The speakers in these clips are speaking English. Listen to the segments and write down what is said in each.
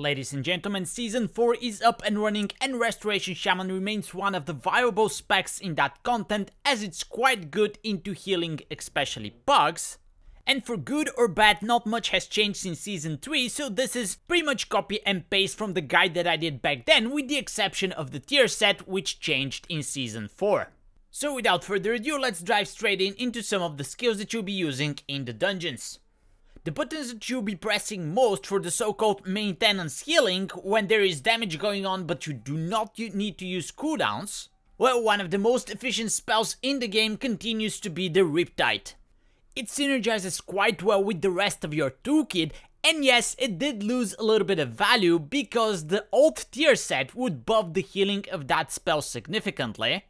Ladies and gentlemen, Season 4 is up and running, and Restoration Shaman remains one of the viable specs in that content, as it's quite good into healing, especially bugs. And for good or bad, not much has changed since Season 3, so this is pretty much copy and paste from the guide that I did back then, with the exception of the tier set, which changed in Season 4. So without further ado, let's dive straight into some of the skills that you'll be using in the dungeons. The buttons that you'll be pressing most for the so-called maintenance healing when there is damage going on but you do not need to use cooldowns. Well, one of the most efficient spells in the game continues to be the Riptide. It synergizes quite well with the rest of your toolkit, and yes, it did lose a little bit of value because the old tier set would buff the healing of that spell significantly.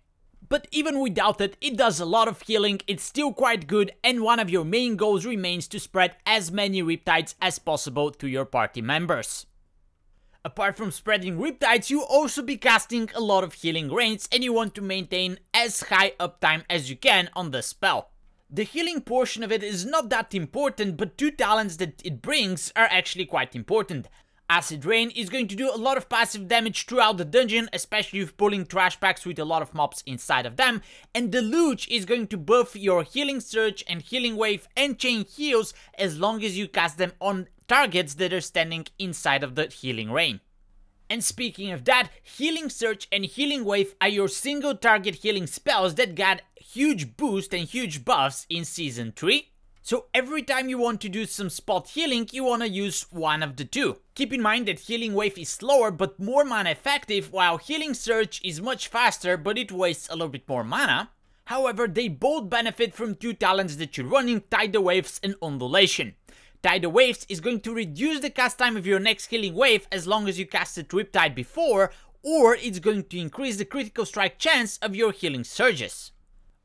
But even without it, it does a lot of healing, it's still quite good, and one of your main goals remains to spread as many Riptides as possible to your party members. Apart from spreading Riptides, you'll also be casting a lot of Healing Rains, and you want to maintain as high uptime as you can on the spell. The healing portion of it is not that important, but two talents that it brings are actually quite important. Acid Rain is going to do a lot of passive damage throughout the dungeon, especially if pulling trash packs with a lot of mobs inside of them, and Deluge is going to buff your Healing Surge and Healing Wave and Chain Heals as long as you cast them on targets that are standing inside of the Healing Rain. And speaking of that, Healing Surge and Healing Wave are your single target healing spells that got huge boosts and huge buffs in Season 3. So every time you want to do some spot healing, you want to use one of the two. Keep in mind that Healing Wave is slower but more mana effective, while Healing Surge is much faster but it wastes a little bit more mana. However, they both benefit from two talents that you're running, Tidal Waves and Ondulation. Tidal Waves is going to reduce the cast time of your next Healing Wave as long as you casted Riptide before, or it's going to increase the critical strike chance of your Healing Surges.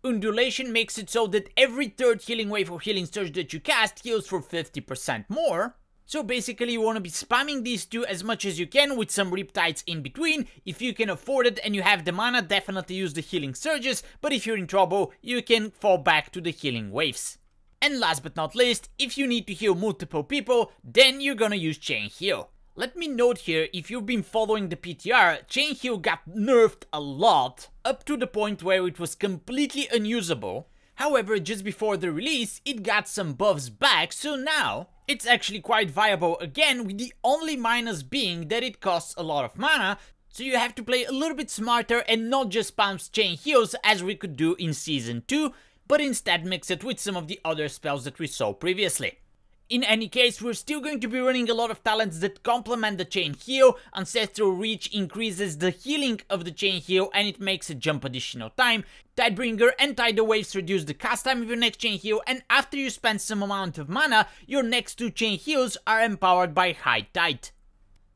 Undulation makes it so that every third Healing Wave or Healing Surge that you cast heals for 50% more. So basically you want to be spamming these two as much as you can with some Riptides in between. If you can afford it and you have the mana, definitely use the Healing Surges, but if you're in trouble, you can fall back to the Healing Waves. And last but not least, if you need to heal multiple people, then you're gonna use Chain Heal. Let me note here, if you've been following the PTR, Chain Heal got nerfed a lot, up to the point where it was completely unusable. However, just before the release, it got some buffs back, so now it's actually quite viable again, with the only minus being that it costs a lot of mana, so you have to play a little bit smarter and not just spam Chain Heals as we could do in Season 2, but instead mix it with some of the other spells that we saw previously. In any case, we're still going to be running a lot of talents that complement the Chain Heal. Ancestral Reach increases the healing of the Chain Heal and it makes it jump additional time. Tidebringer and Tidal Waves reduce the cast time of your next Chain Heal, and after you spend some amount of mana, your next two Chain Heals are empowered by High Tide.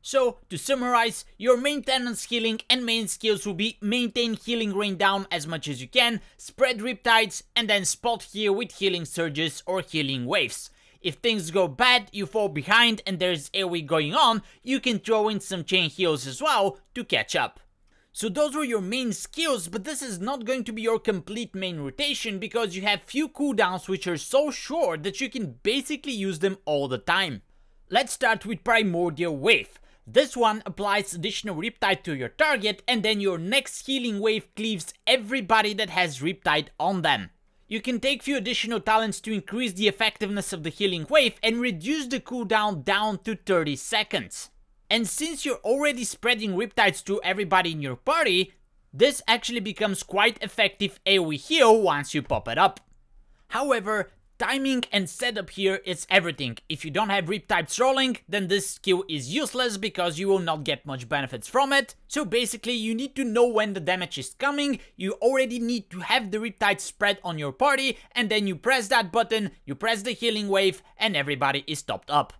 So, to summarize, your maintenance healing and main skills will be maintain Healing Rain down as much as you can, spread Riptides, and then spot heal with Healing Surges or Healing Waves. If things go bad, you fall behind and there's AoE going on, you can throw in some Chain Heals as well to catch up. So those were your main skills, but this is not going to be your complete main rotation because you have few cooldowns which are so short that you can basically use them all the time. Let's start with Primordial Wave. This one applies additional Riptide to your target, and then your next Healing Wave cleaves everybody that has Riptide on them. You can take few additional talents to increase the effectiveness of the Healing Wave and reduce the cooldown down to 30 seconds. And since you're already spreading Riptides to everybody in your party, this actually becomes quite effective AoE heal once you pop it up. However, timing and setup here is everything. If you don't have Riptides rolling, then this skill is useless because you will not get much benefits from it. So basically you need to know when the damage is coming, you already need to have the Riptides spread on your party, and then you press that button, you press the Healing Wave, and everybody is topped up.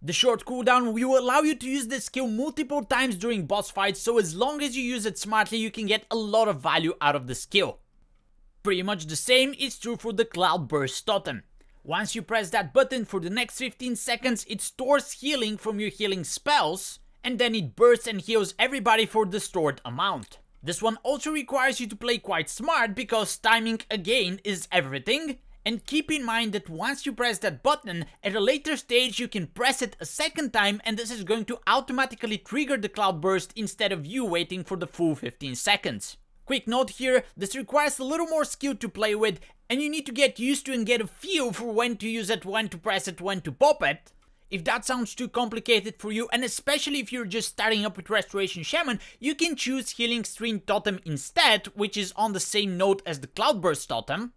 The short cooldown will allow you to use this skill multiple times during boss fights, so as long as you use it smartly you can get a lot of value out of the skill. Pretty much the same is true for the Cloudburst Totem. Once you press that button for the next 15 seconds, it stores healing from your healing spells, and then it bursts and heals everybody for the stored amount. This one also requires you to play quite smart because timing again is everything, And keep in mind that once you press that button, at a later stage you can press it a second time and this is going to automatically trigger the Cloudburst instead of you waiting for the full 15 seconds. Quick note here, this requires a little more skill to play with and you need to get used to and get a feel for when to use it, when to press it, when to pop it. If that sounds too complicated for you, and especially if you're just starting up with Restoration Shaman, you can choose Healing Stream Totem instead, which is on the same note as the Cloudburst Totem.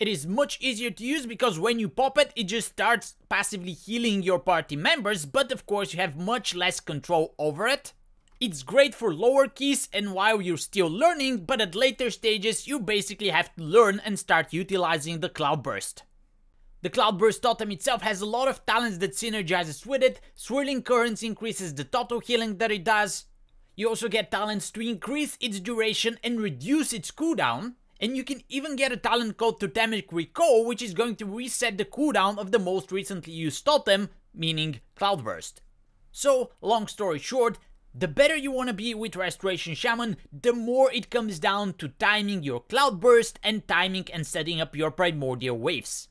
It is much easier to use because when you pop it, it just starts passively healing your party members, but of course you have much less control over it. It's great for lower keys and while you're still learning, but at later stages you basically have to learn and start utilizing the Cloudburst. The Cloudburst Totem itself has a lot of talents that synergizes with it. Swirling Currents increases the total healing that it does. You also get talents to increase its duration and reduce its cooldown. And you can even get a talent called Totemic Recall, which is going to reset the cooldown of the most recently used totem, meaning Cloudburst. So, long story short, the better you want to be with Restoration Shaman, the more it comes down to timing your Cloudburst and timing and setting up your Primordial Waves.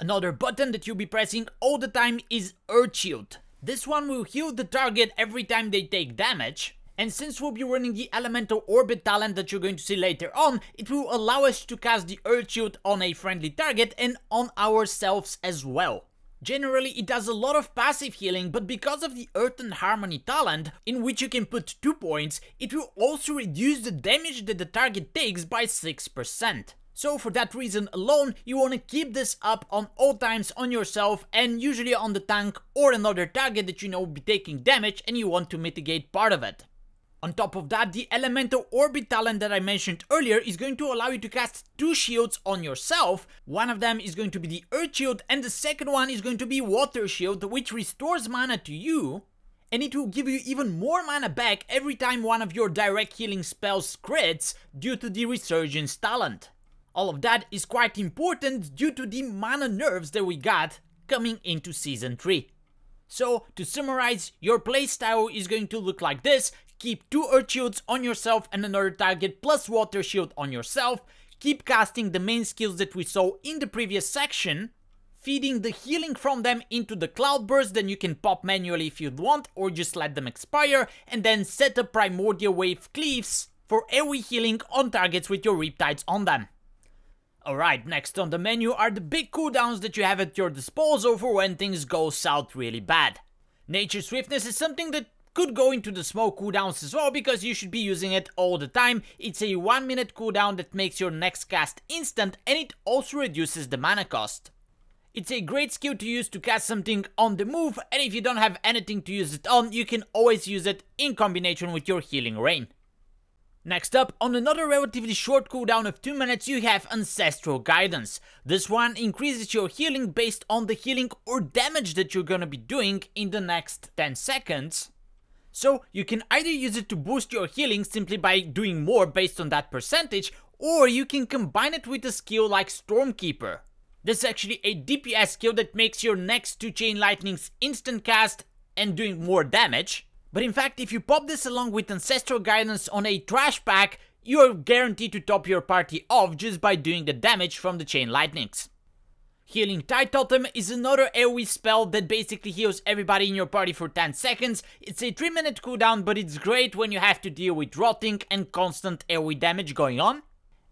Another button that you'll be pressing all the time is Earth Shield. This one will heal the target every time they take damage. And since we'll be running the Elemental Orbit talent that you're going to see later on, it will allow us to cast the Earth Shield on a friendly target and on ourselves as well. Generally, it does a lot of passive healing, but because of the Earthen Harmony talent, in which you can put 2 points, it will also reduce the damage that the target takes by 6%. So for that reason alone, you want to keep this up on all times on yourself and usually on the tank or another target that you know will be taking damage and you want to mitigate part of it. On top of that, the Elemental Orbit talent that I mentioned earlier is going to allow you to cast 2 shields on yourself. One of them is going to be the Earth Shield and the second one is going to be Water Shield, which restores mana to you. And it will give you even more mana back every time one of your direct healing spells crits due to the Resurgence talent. All of that is quite important due to the mana nerfs that we got coming into Season 3. So, to summarize, your playstyle is going to look like this. Keep 2 Earth Shields on yourself and another target plus Water Shield on yourself. Keep casting the main skills that we saw in the previous section. Feeding the healing from them into the Cloudburst, then you can pop manually if you'd want or just let them expire. And then set up Primordial Wave Cleaves for AoE healing on targets with your Riptides on them. Alright, next on the menu are the big cooldowns that you have at your disposal for when things go south really bad. Nature Swiftness is something that could go into the small cooldowns as well because you should be using it all the time. It's a 1-minute cooldown that makes your next cast instant and it also reduces the mana cost. It's a great skill to use to cast something on the move and if you don't have anything to use it on, you can always use it in combination with your Healing Rain. Next up, on another relatively short cooldown of 2 minutes, you have Ancestral Guidance. This one increases your healing based on the healing or damage that you're gonna be doing in the next 10 seconds. So, you can either use it to boost your healing simply by doing more based on that percentage, or you can combine it with a skill like Stormkeeper. This is actually a DPS skill that makes your next 2 Chain Lightnings instant cast and doing more damage. But in fact, if you pop this along with Ancestral Guidance on a trash pack, you're guaranteed to top your party off just by doing the damage from the Chain Lightnings. Healing Tide Totem is another AoE spell that basically heals everybody in your party for 10 seconds. It's a 3-minute cooldown, but it's great when you have to deal with rotting and constant AoE damage going on.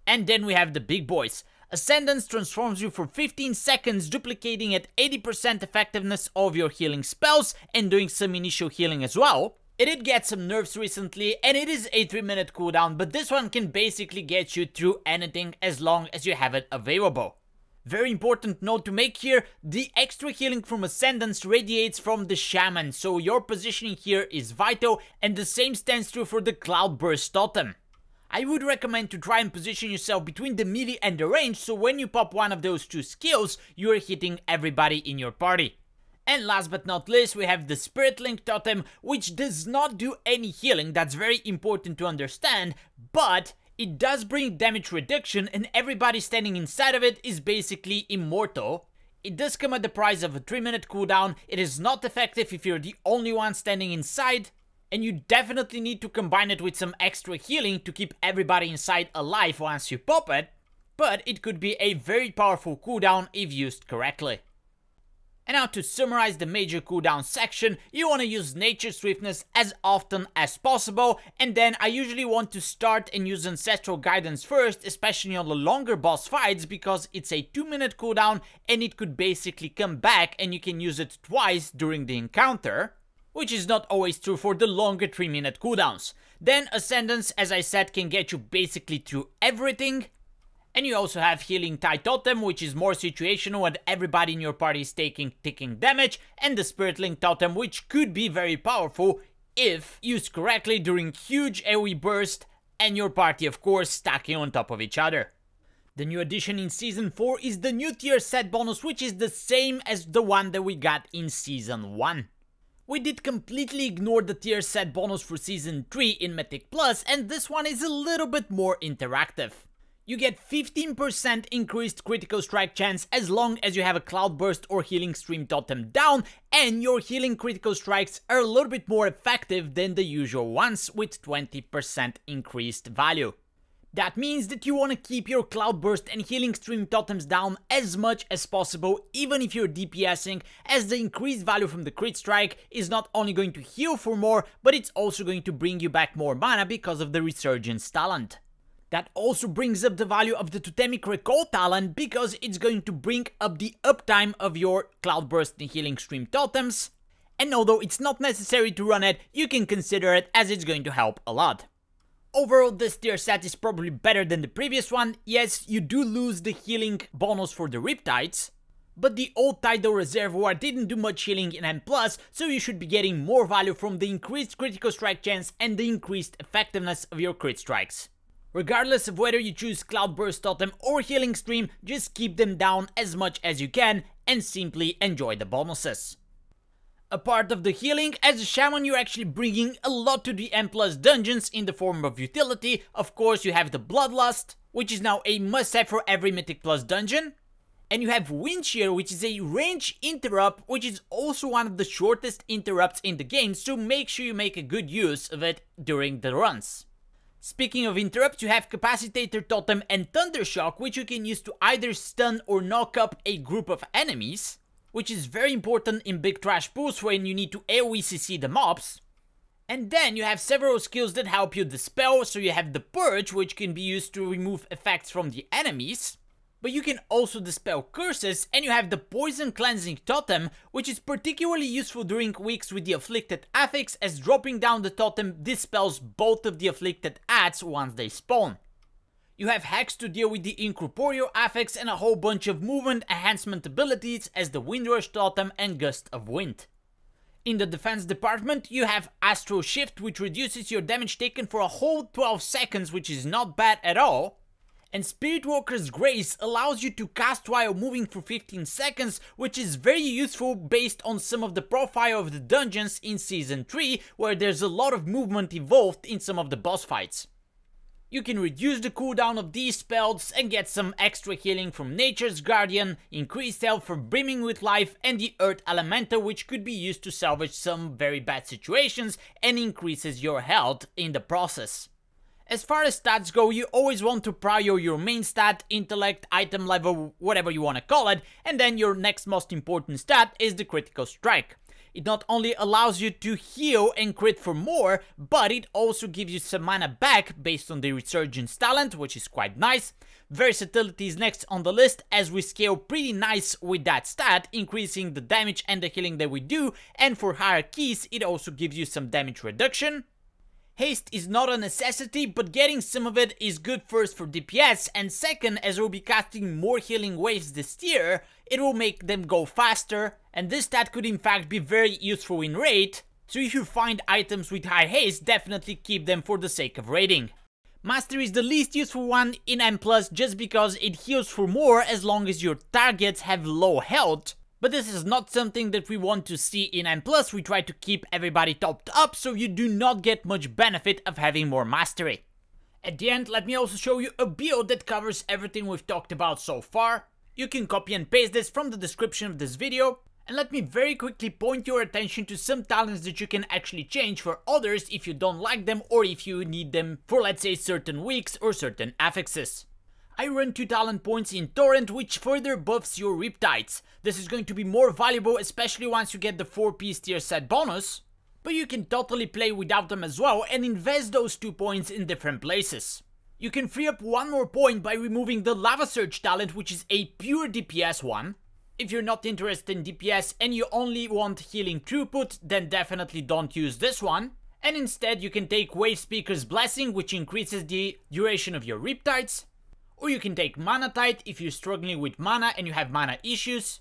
And then we have the big boys. Ascendance transforms you for 15 seconds, duplicating at 80% effectiveness of your healing spells and doing some initial healing as well. It did get some nerfs recently and it is a 3-minute cooldown, but this one can basically get you through anything as long as you have it available. Very important note to make here, the extra healing from Ascendance radiates from the Shaman, so your positioning here is vital and the same stands true for the Cloudburst Totem. I would recommend to try and position yourself between the melee and the range, so when you pop one of those 2 skills, you are hitting everybody in your party. And last but not least, we have the Spirit Link Totem, which does not do any healing, that's very important to understand, but it does bring damage reduction and everybody standing inside of it is basically immortal. It does come at the price of a 3-minute cooldown, it is not effective if you're the only one standing inside, and you definitely need to combine it with some extra healing to keep everybody inside alive once you pop it. but it could be a very powerful cooldown if used correctly. And now to summarize the major cooldown section, you want to use Nature Swiftness as often as possible, and then I usually want to start and use Ancestral Guidance first, especially on the longer boss fights, because it's a 2-minute cooldown and it could basically come back and you can use it twice during the encounter, which is not always true for the longer 3-minute cooldowns. Then Ascendance, as I said, can get you basically through everything. And you also have Healing Totem, which is more situational when everybody in your party is taking damage, and the Spirit Link Totem, which could be very powerful if used correctly during huge AoE burst and your party of course stacking on top of each other. The new addition in Season 4 is the new tier set bonus, which is the same as the one that we got in Season 1. We did completely ignore the tier set bonus for Season 3 in Mythic+, and this one is a little bit more interactive. You get 15% increased critical strike chance as long as you have a Cloudburst or Healing Stream Totem down, and your healing critical strikes are a little bit more effective than the usual ones with 20% increased value. That means that you want to keep your Cloudburst and Healing Stream Totems down as much as possible, even if you're DPSing, as the increased value from the crit strike is not only going to heal for more, but it's also going to bring you back more mana because of the Resurgence talent. That also brings up the value of the Totemic Recall talent, because it's going to bring up the uptime of your Cloudburst and Healing Stream Totems, and although it's not necessary to run it, you can consider it as it's going to help a lot. Overall, this tier set is probably better than the previous one. Yes, you do lose the healing bonus for the Riptides, but the old Tidal Reservoir didn't do much healing in M+, so you should be getting more value from the increased critical strike chance and the increased effectiveness of your crit strikes. Regardless of whether you choose Cloudburst Totem or Healing Stream, just keep them down as much as you can and simply enjoy the bonuses. A part of the healing, as a Shaman you're actually bringing a lot to the M+ dungeons in the form of utility. Of course you have the Bloodlust, which is now a must-have for every Mythic+ dungeon. And you have Wind Shear, which is a range interrupt, which is also one of the shortest interrupts in the game, so make sure you make a good use of it during the runs. Speaking of interrupts, you have Capacitator Totem and Thundershock, which you can use to either stun or knock up a group of enemies, which is very important in big trash pools when you need to AoE CC the mobs. And then you have several skills that help you dispel, so you have the Purge, which can be used to remove effects from the enemies, but you can also dispel curses, and you have the Poison Cleansing Totem, which is particularly useful during weeks with the Afflicted Affix, as dropping down the totem dispels both of the afflicted adds once they spawn. You have hacks to deal with the Incorporeal Affix and a whole bunch of movement enhancement abilities as the Windrush Totem and Gust of Wind. In the defense department you have Astral Shift, which reduces your damage taken for a whole 12 seconds, which is not bad at all. And Spirit Walker's Grace allows you to cast while moving for 15 seconds, which is very useful based on some of the profile of the dungeons in Season 3, where there's a lot of movement involved in some of the boss fights. You can reduce the cooldown of these spells and get some extra healing from Nature's Guardian, increased health from Brimming with Life, and the Earth Elemental, which could be used to salvage some very bad situations and increases your health in the process. As far as stats go, you always want to prior your main stat, intellect, item level, whatever you want to call it, and then your next most important stat is the critical strike. It not only allows you to heal and crit for more, but it also gives you some mana back based on the Resurgence talent, which is quite nice. Versatility is next on the list, as we scale pretty nice with that stat, increasing the damage and the healing that we do, and for higher keys it also gives you some damage reduction. Haste is not a necessity, but getting some of it is good first for DPS, and second, as we'll be casting more healing waves this tier, it will make them go faster, and this stat could in fact be very useful in raid, so if you find items with high haste, definitely keep them for the sake of raiding. Mastery is the least useful one in M+, just because it heals for more as long as your targets have low health. But this is not something that we want to see in M+. We try to keep everybody topped up, so you do not get much benefit of having more mastery. At the end, let me also show you a build that covers everything we've talked about so far. You can copy and paste this from the description of this video. And let me very quickly point your attention to some talents that you can actually change for others if you don't like them or if you need them for, let's say, certain weeks or certain affixes. I earn 2 talent points in Torrent, which further buffs your Riptides. This is going to be more valuable, especially once you get the 4-piece tier set bonus, but you can totally play without them as well and invest those 2 points in different places. You can free up 1 more point by removing the Lava Surge talent, which is a pure DPS one. If you're not interested in DPS and you only want healing throughput, then definitely don't use this one. And instead you can take Wave Speaker's Blessing, which increases the duration of your Riptides. Or you can take Mana Tide if you're struggling with mana and you have mana issues.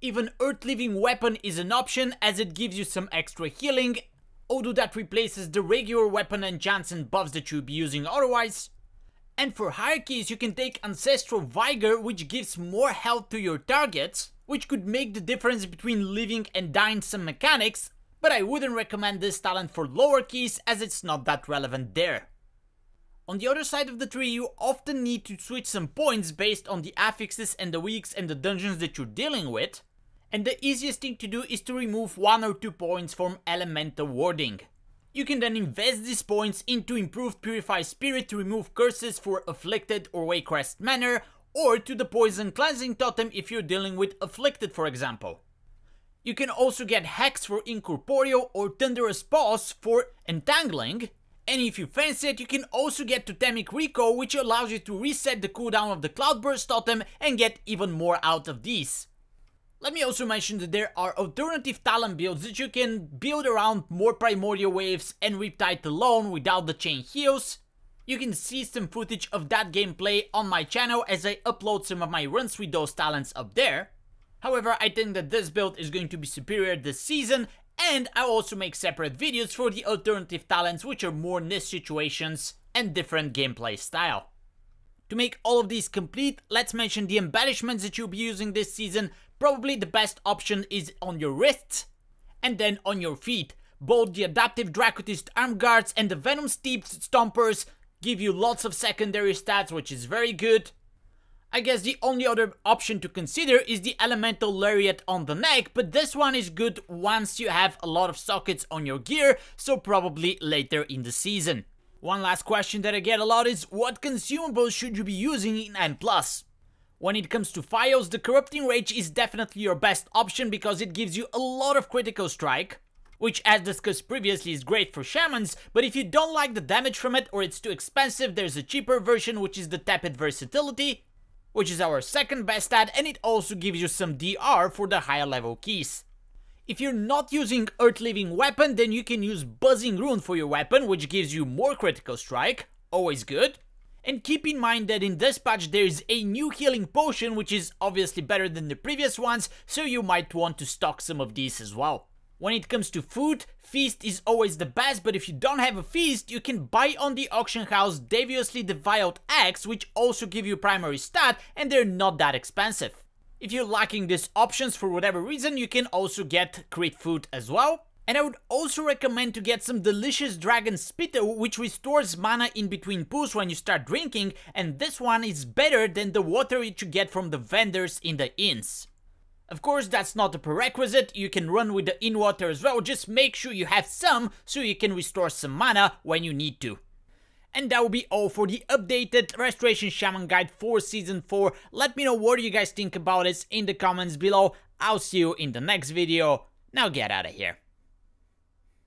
Even Earth Living Weapon is an option, as it gives you some extra healing, although that replaces the regular weapon enchants and buffs that you'll be using otherwise. And for hierarchies, you can take Ancestral Vigor, which gives more health to your targets, which could make the difference between living and dying some mechanics, but I wouldn't recommend this talent for lower keys as it's not that relevant there. On the other side of the tree, you often need to switch some points based on the affixes and the weeks and the dungeons that you're dealing with, and the easiest thing to do is to remove 1 or 2 points from Elemental Warding. You can then invest these points into improved Purify Spirit to remove curses for Afflicted or Waycrest Manor, or to the Poison Cleansing Totem if you're dealing with Afflicted, for example. You can also get Hex for Incorporeal or Thunderous Paws for Entangling, and if you fancy it, you can also get Totemic Recall, which allows you to reset the cooldown of the Cloudburst Totem and get even more out of these. Let me also mention that there are alternative talent builds that you can build around more Primordial Waves and Riptide alone without the Chain Heals. You can see some footage of that gameplay on my channel as I upload some of my runs with those talents up there. However, I think that this build is going to be superior this season, and I'll also make separate videos for the alternative talents, which are more niche situations and different gameplay style. To make all of these complete, let's mention the embellishments that you'll be using this season. Probably the best option is on your wrists and then on your feet. Both the Adaptive Dracotist Arm Guards and the Venom Steeped Stompers give you lots of secondary stats, which is very good. I guess the only other option to consider is the Elemental Lariat on the neck, but this one is good once you have a lot of sockets on your gear, so probably later in the season. One last question that I get a lot is, what consumables should you be using in N+? When it comes to Fios, the Corrupting Rage is definitely your best option because it gives you a lot of critical strike, which as discussed previously is great for shamans, but if you don't like the damage from it or it's too expensive, there's a cheaper version which is the Tepid Versatility, which is our second best stat, and it also gives you some DR for the higher level keys. If you're not using Earth Living Weapon, then you can use Buzzing Rune for your weapon, which gives you more critical strike, always good. And keep in mind that in this patch there is a new healing potion, which is obviously better than the previous ones, so you might want to stock some of these as well. When it comes to food, feast is always the best, but if you don't have a feast, you can buy on the auction house Deviously Deviled Eggs, which also give you primary stat, and they're not that expensive. If you're lacking these options for whatever reason, you can also get crit food as well. And I would also recommend to get some delicious Dragon Spittle, which restores mana in between pulls when you start drinking, and this one is better than the water that you get from the vendors in the inns. Of course, that's not a prerequisite, you can run with the inn water as well, just make sure you have some so you can restore some mana when you need to. And that will be all for the updated Restoration Shaman guide for Season 4. Let me know what you guys think about it in the comments below. I'll see you in the next video. Now get out of here.